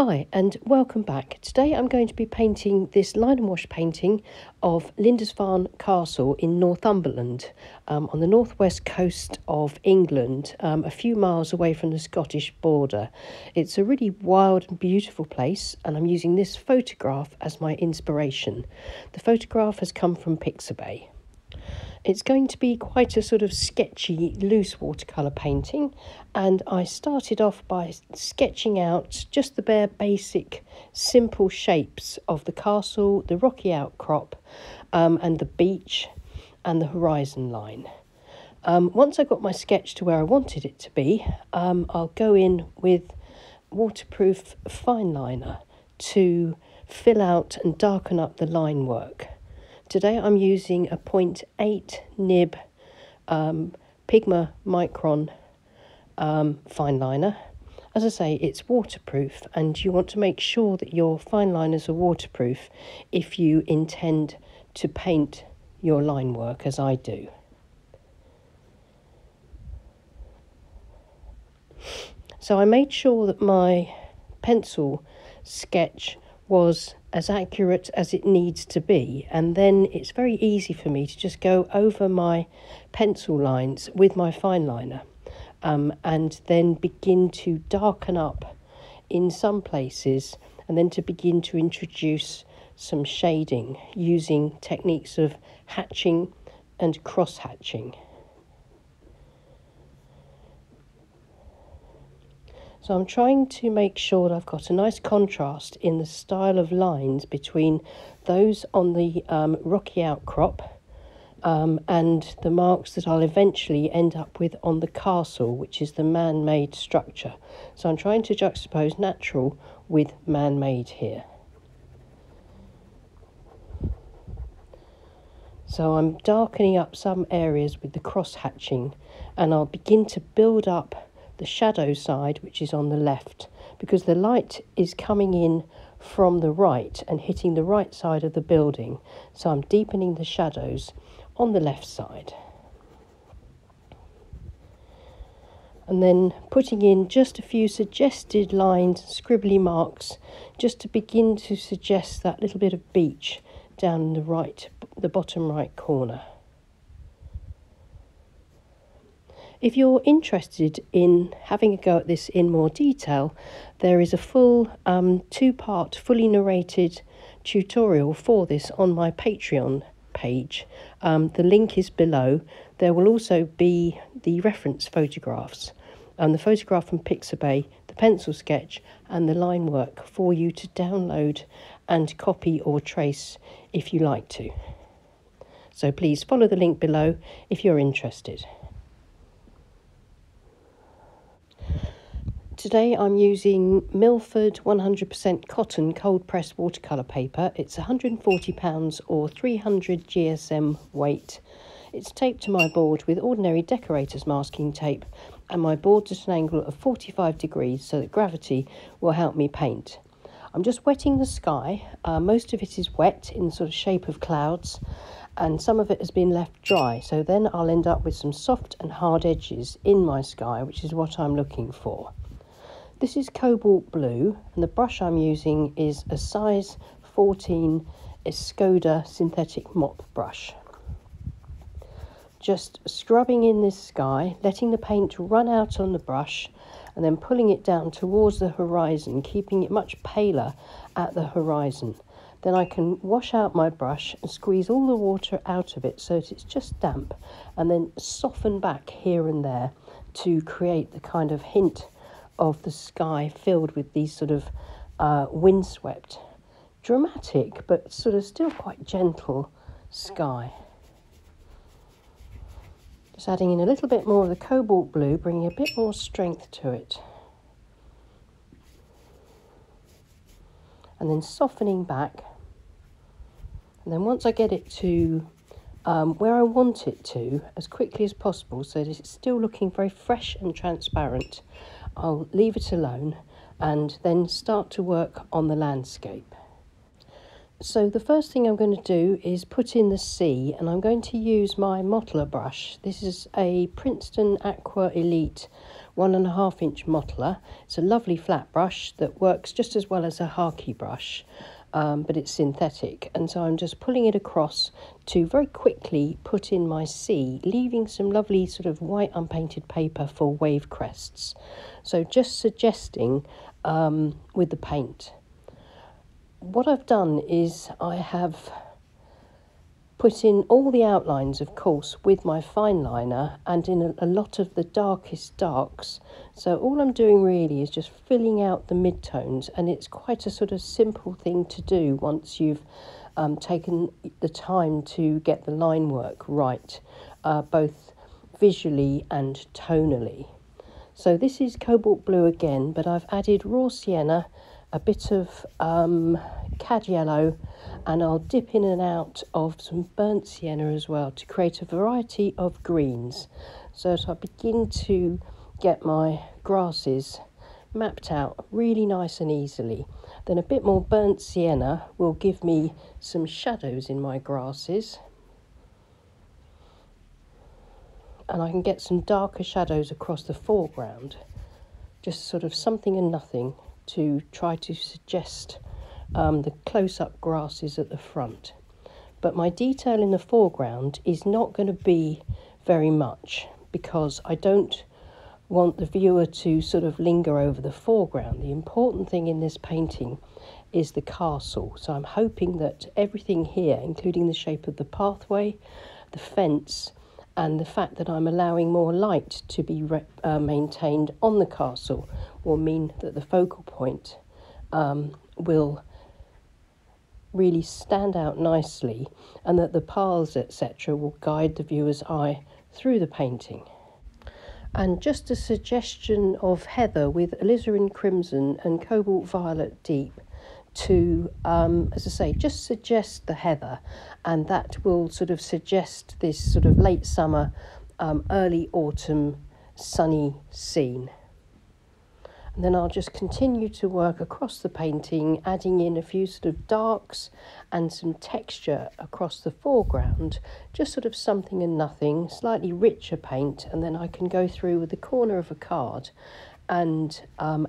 Hi and welcome back. Today I'm going to be painting this line and wash painting of Lindisfarne Castle in Northumberland on the northwest coast of England, a few miles away from the Scottish border. It's a really wild and beautiful place, and I'm using this photograph as my inspiration. The photograph has come from Pixabay. It's going to be quite a sort of sketchy, loose watercolour painting, and I started off by sketching out just the bare basic, simple shapes of the castle, the rocky outcrop, and the beach, and the horizon line. Once I got my sketch to where I wanted it to be, I'll go in with waterproof fine liner to fill out and darken up the line work. Today I'm using a 0.8 nib Pigma Micron fine liner. As I say, it's waterproof, and you want to make sure that your fine liners are waterproof if you intend to paint your line work as I do. So I made sure that my pencil sketch was as accurate as it needs to be, and then it's very easy for me to just go over my pencil lines with my fine liner and then begin to darken up in some places, and then to begin to introduce some shading using techniques of hatching and cross hatching. So I'm trying to make sure that I've got a nice contrast in the style of lines between those on the rocky outcrop and the marks that I'll eventually end up with on the castle, which is the man-made structure. So I'm trying to juxtapose natural with man-made here. So I'm darkening up some areas with the cross-hatching, and I'll begin to build up the shadow side, which is on the left, because the light is coming in from the right and hitting the right side of the building, so I'm deepening the shadows on the left side, and then putting in just a few suggested lines, scribbly marks, just to begin to suggest that little bit of beach down in the right, the bottom right corner. If you're interested in having a go at this in more detail, there is a full two-part, fully narrated tutorial for this on my Patreon page. The link is below. There will also be the reference photographs, the photograph from Pixabay, the pencil sketch, and the line work for you to download and copy or trace if you like to. So please follow the link below if you're interested. Today I'm using Millford 100% cotton cold pressed watercolour paper. It's £140 or 300 GSM weight. It's taped to my board with ordinary decorator's masking tape, and my board's at an angle of 45 degrees so that gravity will help me paint. I'm just wetting the sky. Most of it is wet in the sort of shape of clouds, and some of it has been left dry. So then I'll end up with some soft and hard edges in my sky, which is what I'm looking for. This is cobalt blue, and the brush I'm using is a size 14 Escoda synthetic mop brush. Just scrubbing in this sky, letting the paint run out on the brush, and then pulling it down towards the horizon, keeping it much paler at the horizon. Then I can wash out my brush and squeeze all the water out of it so that it's just damp, and then soften back here and there to create the kind of hint of the sky filled with these sort of windswept, dramatic, but sort of still quite gentle sky. Just adding in a little bit more of the cobalt blue, bringing a bit more strength to it. And then softening back. And then once I get it to where I want it to, as quickly as possible, so that it's still looking very fresh and transparent, I'll leave it alone and then start to work on the landscape. So the first thing I'm going to do is put in the sea, and I'm going to use my mottler brush. This is a Princeton Aqua Elite 1.5 inch mottler. It's a lovely flat brush that works just as well as a hake brush, but it's synthetic, and so I'm just pulling it across to very quickly put in my C, leaving some lovely sort of white unpainted paper for wave crests. So just suggesting with the paint. What I've done is I have put in all the outlines, of course, with my fine liner and in a lot of the darkest darks. So all I'm doing really is just filling out the midtones, and it's quite a sort of simple thing to do once you've taken the time to get the line work right, both visually and tonally. So this is cobalt blue again, but I've added raw sienna, a bit of cad yellow, and I'll dip in and out of some burnt sienna as well to create a variety of greens. So as I begin to get my grasses mapped out really nice and easily, then a bit more burnt sienna will give me some shadows in my grasses, and I can get some darker shadows across the foreground, just sort of something and nothing to try to suggest the close-up grasses at the front. But my detail in the foreground is not going to be very much, because I don't want the viewer to sort of linger over the foreground. The important thing in this painting is the castle, so I'm hoping that everything here, including the shape of the pathway, the fence, and the fact that I'm allowing more light to be maintained on the castle, will mean that the focal point will really stand out nicely, and that the paths, etc., will guide the viewer's eye through the painting. And just a suggestion of heather with alizarin crimson and cobalt violet deep to, as I say, just suggest the heather, and that will sort of suggest this sort of late summer, early autumn sunny scene. And then I'll just continue to work across the painting, adding in a few sort of darks and some texture across the foreground, just sort of something and nothing, slightly richer paint, and then I can go through with the corner of a card and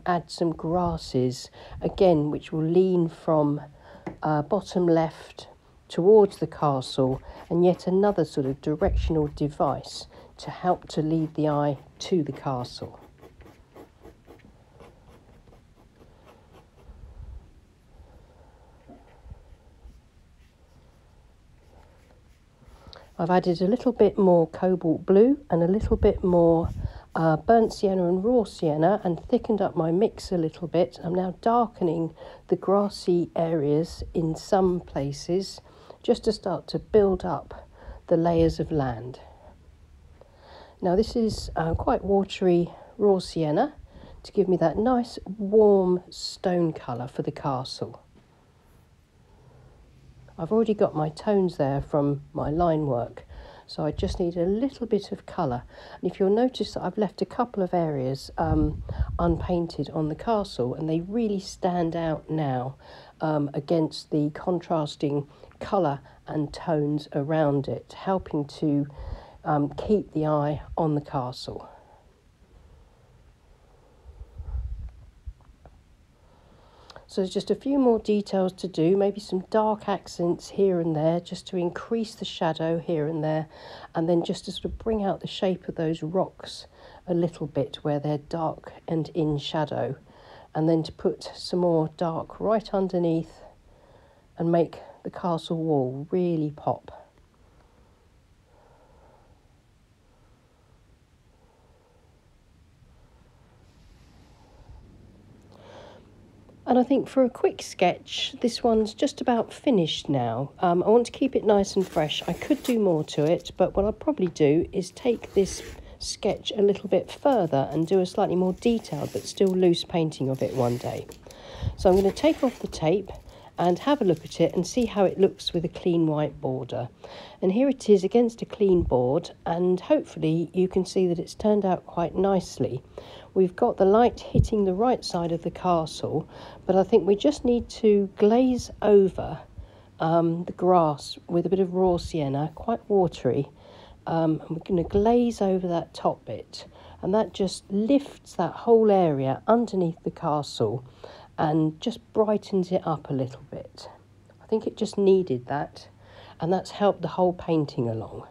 add some grasses again, which will lean from bottom left towards the castle, and yet another sort of directional device to help to lead the eye to the castle. I've added a little bit more cobalt blue and a little bit more burnt sienna and raw sienna, and thickened up my mix a little bit. I'm now darkening the grassy areas in some places, just to start to build up the layers of land. Now this is quite watery raw sienna to give me that nice warm stone colour for the castle. I've already got my tones there from my line work, so I just need a little bit of colour. And if you'll notice that I've left a couple of areas unpainted on the castle, and they really stand out now against the contrasting colour and tones around it, helping to keep the eye on the castle. So there's just a few more details to do, maybe some dark accents here and there, just to increase the shadow here and there, and then just to sort of bring out the shape of those rocks a little bit where they're dark and in shadow, and then to put some more dark right underneath and make the castle wall really pop. And I think for a quick sketch, this one's just about finished now. I want to keep it nice and fresh. I could do more to it, but what I'll probably do is take this sketch a little bit further and do a slightly more detailed but still loose painting of it one day. So I'm going to take off the tape and have a look at it and see how it looks with a clean white border. And here it is against a clean board, and hopefully you can see that it's turned out quite nicely. We've got the light hitting the right side of the castle, but I think we just need to glaze over the grass with a bit of raw sienna, quite watery. And we're going to glaze over that top bit and that just lifts that whole area underneath the castle and just brightens it up a little bit. I think it just needed that, and that's helped the whole painting along.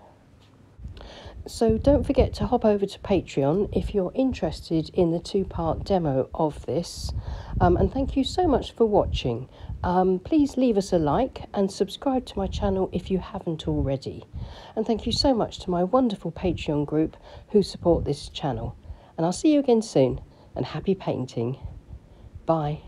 So don't forget to hop over to Patreon if you're interested in the two-part demo of this. And thank you so much for watching. Please leave us a like and subscribe to my channel if you haven't already. And thank you so much to my wonderful Patreon group who support this channel. And I'll see you again soon, and happy painting. Bye.